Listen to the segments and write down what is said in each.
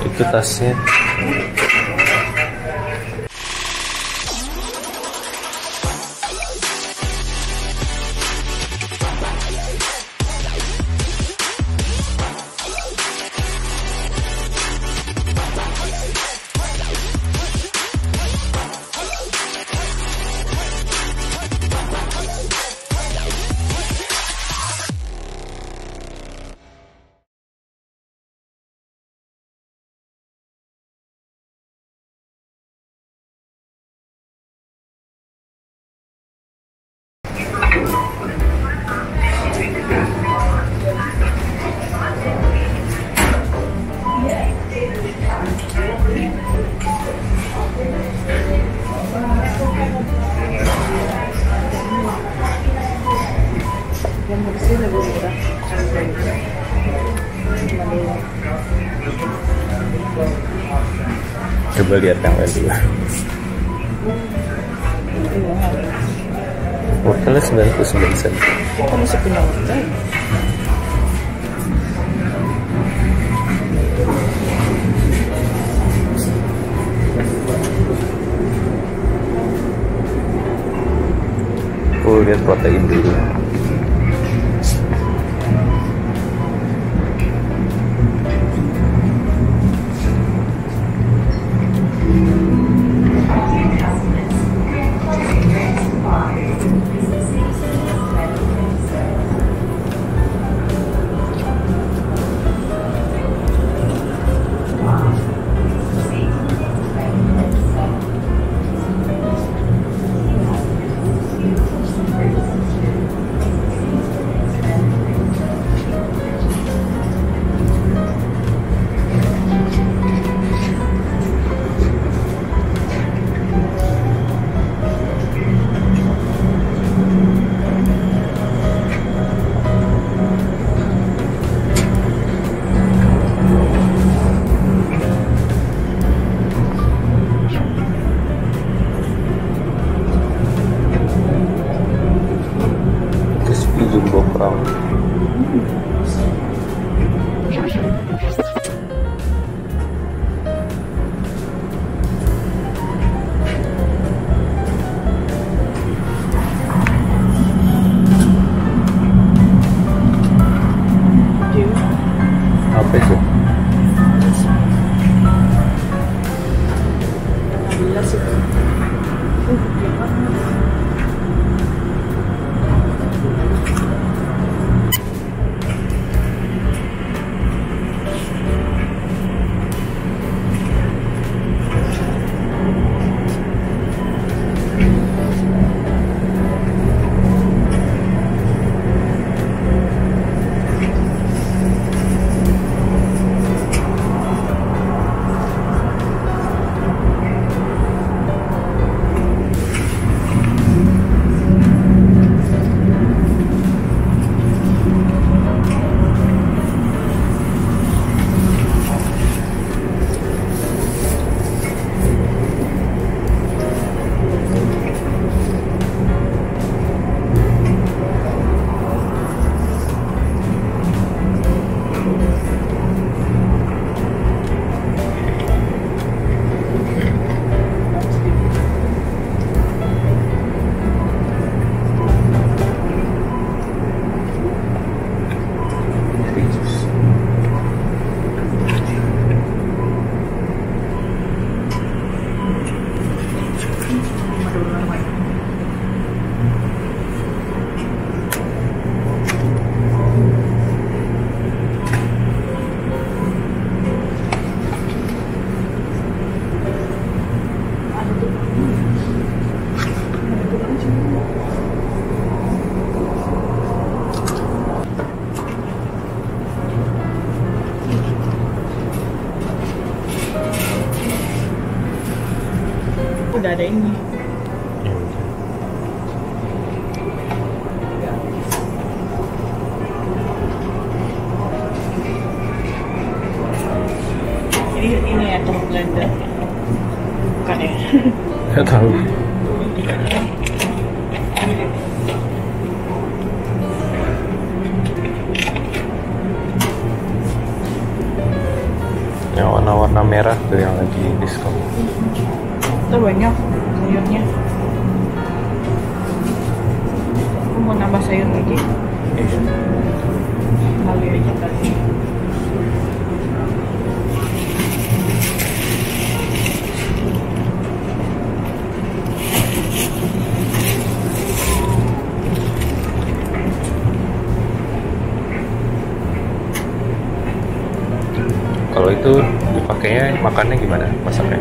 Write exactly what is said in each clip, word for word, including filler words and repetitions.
Itu tasnya. Coba lihat yang lain dulu. Wortelnya sembilan puluh sembilan sen. Kamu masih punya wortel? Oh, lihat protein dulu. Udah ada ini. Jadi ini ya tepung Belanda. Bukan ya? Saya tahu. Yang warna-warna merah tuh yang lagi diskon. Itu banyak sayurnya. Aku mau nambah sayur lagi. Lalu aja tadi. Kalau itu dipakainya makannya gimana? Masaknya?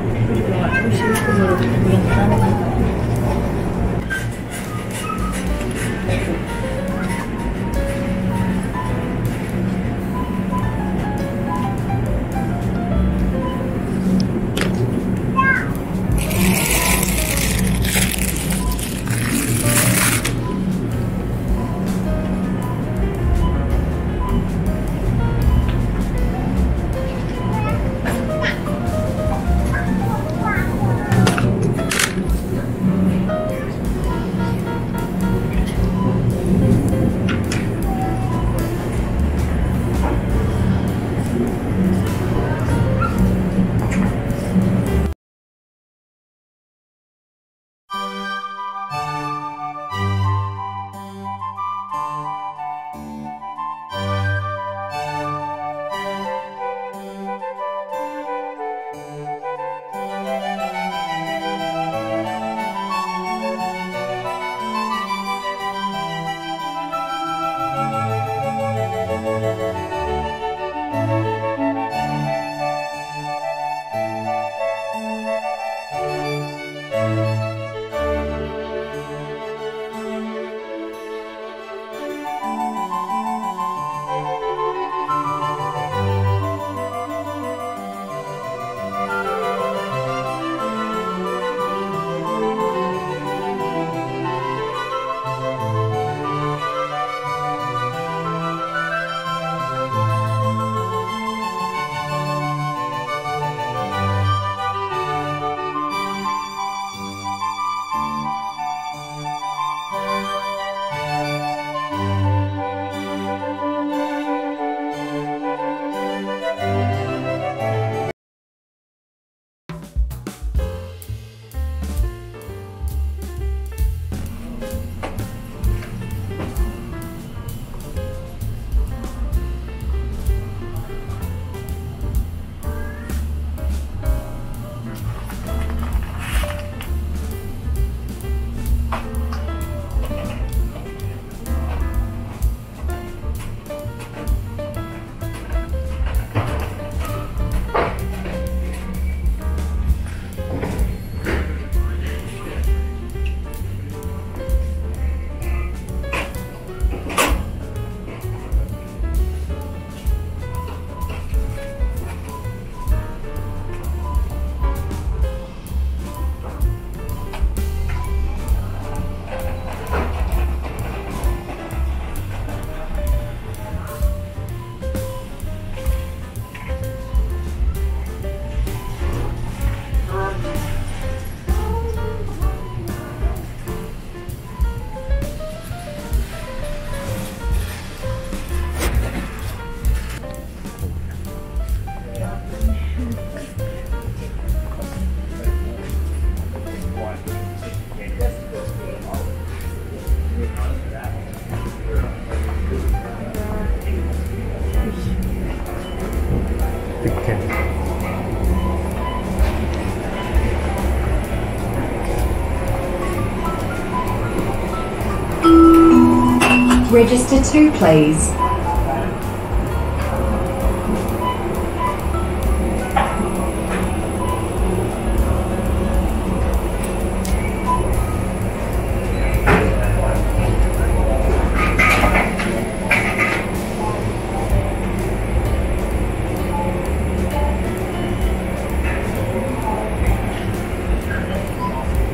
Register two, please.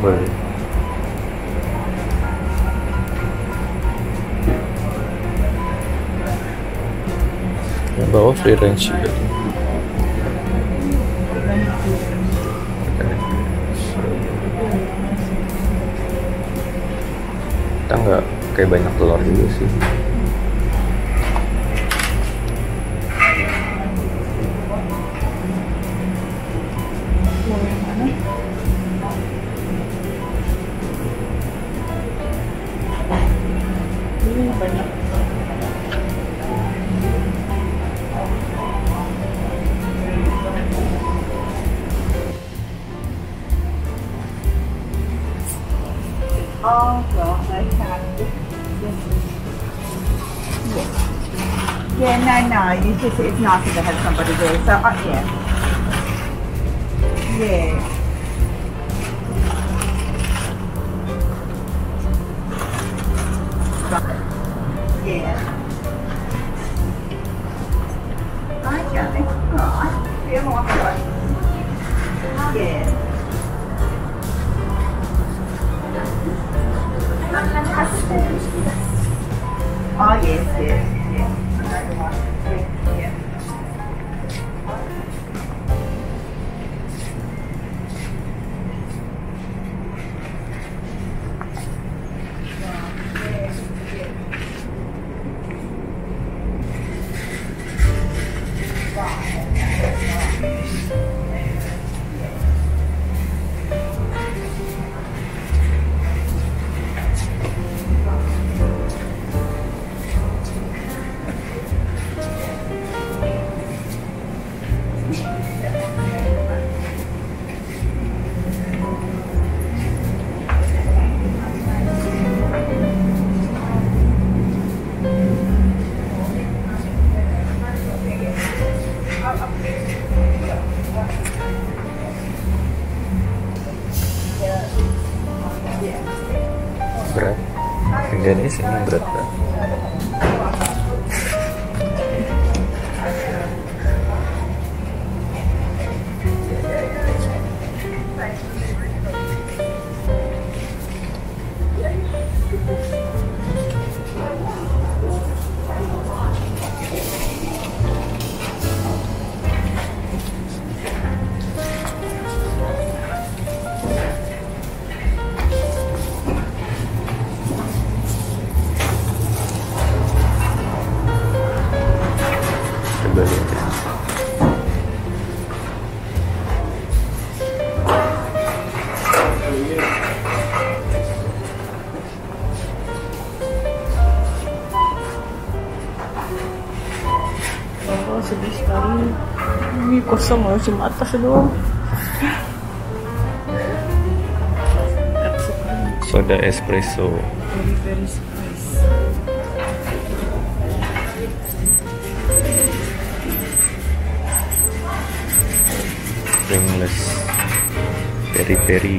Right. Bawa free range juga. Kita nggak kayak banyak telur juga sih. Oh, well, I have this. Yeah. Yeah, no, no, you just, it's nicer to have somebody there. So, uh, yeah. Yeah. Yeah. I don't think, oh, I feel more like, yeah. Oh, yes, yes, yes. Yeah. Berat, Indonesia ini berat berat. Sedih sekali, ini kosong loh, cuma atas doang. Soda espresso. Very very spicy. Ringless, peri peri.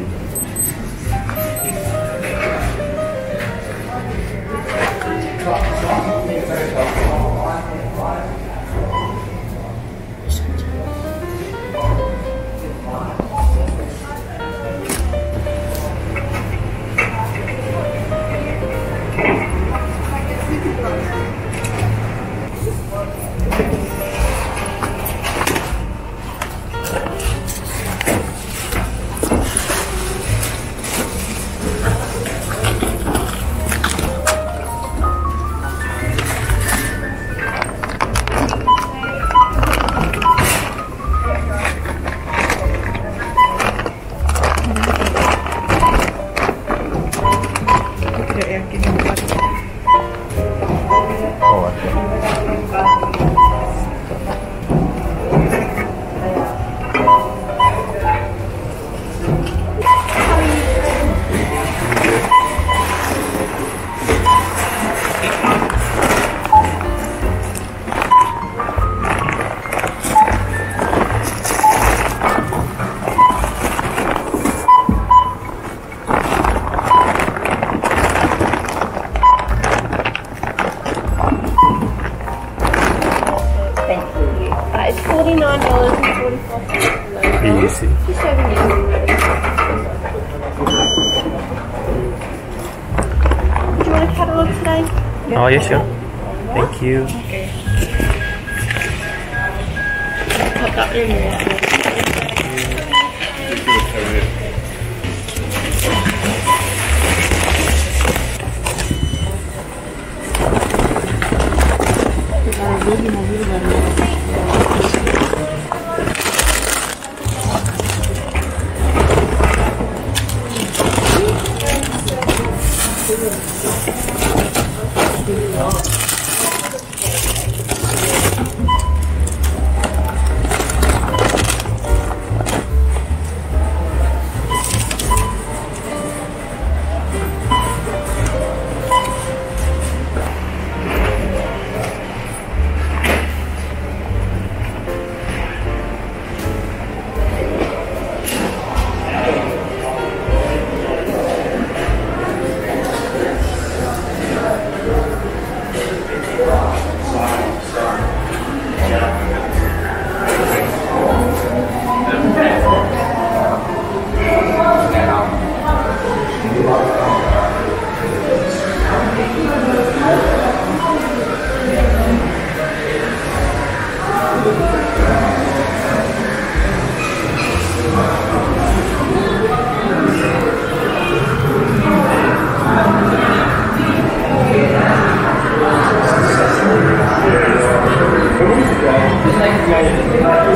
Oh, yes, sure. Thank you. Okay. dia di mobil baru. Thank you.